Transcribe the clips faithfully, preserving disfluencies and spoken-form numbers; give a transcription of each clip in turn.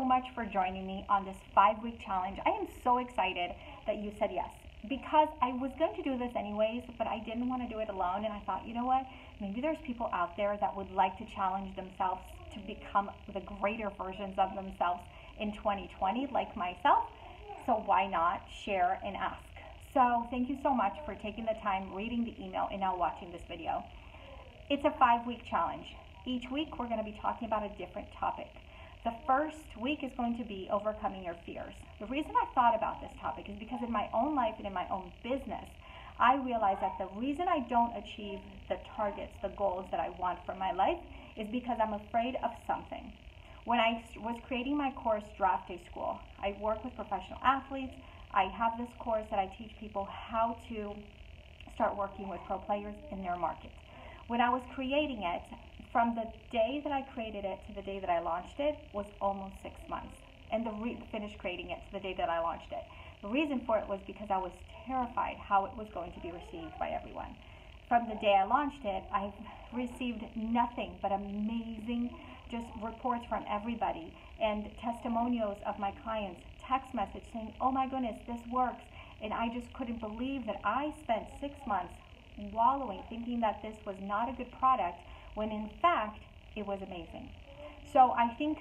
so much for joining me on this five-week challenge. I am so excited that you said yes, because I was going to do this anyways, but I didn't want to do it alone, and I thought, you know what, maybe there's people out there that would like to challenge themselves to become the greater versions of themselves in twenty twenty, like myself, so why not share and ask? So thank you so much for taking the time, reading the email, and now watching this video. It's a five-week challenge. Each week, we're going to be talking about a different topic. The first week is going to be overcoming your fears. The reason I thought about this topic is because in my own life and in my own business, I realized that the reason I don't achieve the targets, the goals that I want for my life is because I'm afraid of something. When I was creating my course, Draft Day School, I work with professional athletes. I have this course that I teach people how to start working with pro players in their market. When I was creating it, from the day that I created it to the day that I launched it was almost six months. And the re- finished creating it to the day that I launched it. The reason for it was because I was terrified how it was going to be received by everyone. From the day I launched it, I've received nothing but amazing just reports from everybody and testimonials of my clients, text message saying, oh my goodness, this works. And I just couldn't believe that I spent six months wallowing, thinking that this was not a good product, when in fact, it was amazing. So I think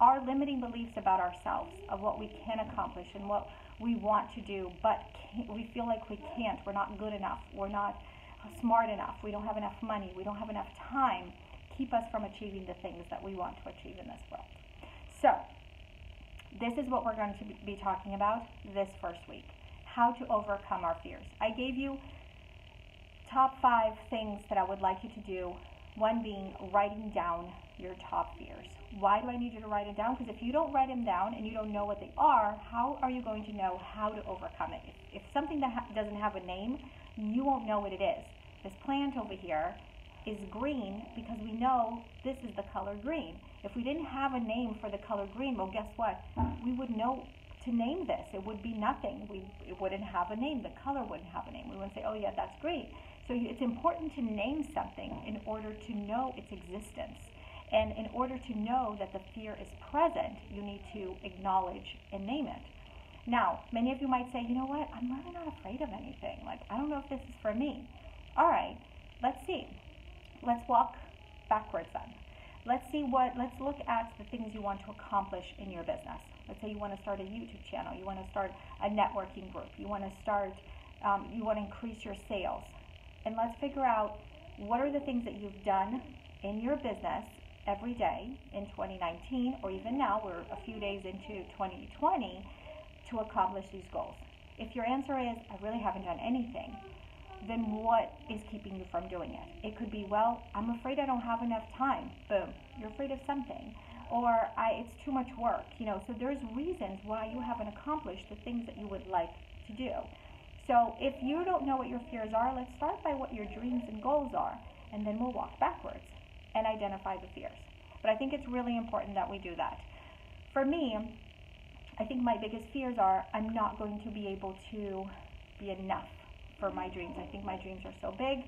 our limiting beliefs about ourselves, of what we can accomplish and what we want to do, but we feel like we can't, we're not good enough, we're not smart enough, we don't have enough money, we don't have enough time, keep us from achieving the things that we want to achieve in this world. So this is what we're going to be talking about this first week, how to overcome our fears. I gave you top five things that I would like you to do, one being writing down your top fears. Why do I need you to write it down? Because if you don't write them down and you don't know what they are, how are you going to know how to overcome it? If, if something that ha doesn't have a name, you won't know what it is. This plant over here is green because we know this is the color green. If we didn't have a name for the color green, well, guess what? We would know to name this. It would be nothing. We, it wouldn't have a name. The color wouldn't have a name. We wouldn't say, oh yeah, that's green. So it's important to name something in order to know its existence. And in order to know that the fear is present, you need to acknowledge and name it. Now, many of you might say, you know what, I'm really not afraid of anything. Like, I don't know if this is for me. All right, let's see. Let's walk backwards then. Let's see what, let's look at the things you want to accomplish in your business. Let's say you want to start a YouTube channel. You want to start a networking group. You want to start, um, you want to increase your sales. And let's figure out what are the things that you've done in your business every day in twenty nineteen, or even now, we're a few days into twenty twenty, to accomplish these goals. If your answer is, I really haven't done anything, then what is keeping you from doing it? It could be, well, I'm afraid I don't have enough time. Boom, you're afraid of something. Or I, it's too much work. You know, so there's reasons why you haven't accomplished the things that you would like to do. So if you don't know what your fears are, let's start by what your dreams and goals are, and then we'll walk backwards and identify the fears. But I think it's really important that we do that. For me, I think my biggest fears are I'm not going to be able to be enough for my dreams. I think my dreams are so big,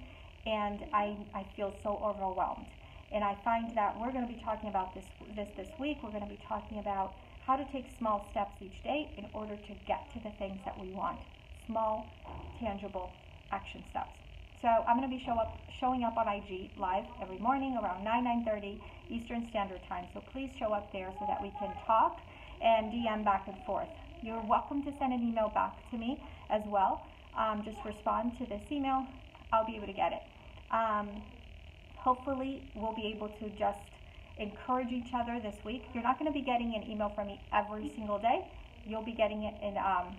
and I, I feel so overwhelmed. And I find that we're going to be talking about this, this this week. We're going to be talking about how to take small steps each day in order to get to the things that we want. Small, tangible action steps. So I'm going to be show up, showing up on I G Live every morning around nine, nine thirty Eastern Standard Time. So please show up there so that we can talk and D M back and forth. You're welcome to send an email back to me as well. Um, just respond to this email. I'll be able to get it. Um, hopefully, we'll be able to just encourage each other this week. You're not going to be getting an email from me every single day. You'll be getting it in... Um,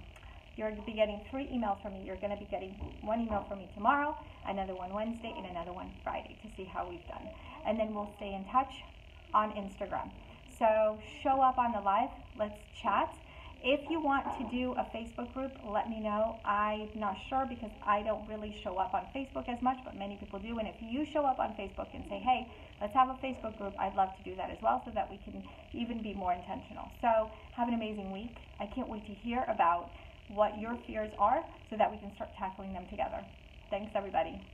You're going to be getting three emails from me. You're going to be getting one email from me tomorrow, another one Wednesday, and another one Friday to see how we've done. And then we'll stay in touch on Instagram. So show up on the live. Let's chat. If you want to do a Facebook group, let me know. I'm not sure because I don't really show up on Facebook as much, but many people do. And if you show up on Facebook and say, hey, let's have a Facebook group, I'd love to do that as well so that we can even be more intentional. So have an amazing week. I can't wait to hear about what your fears are so that we can start tackling them together. Thanks, everybody.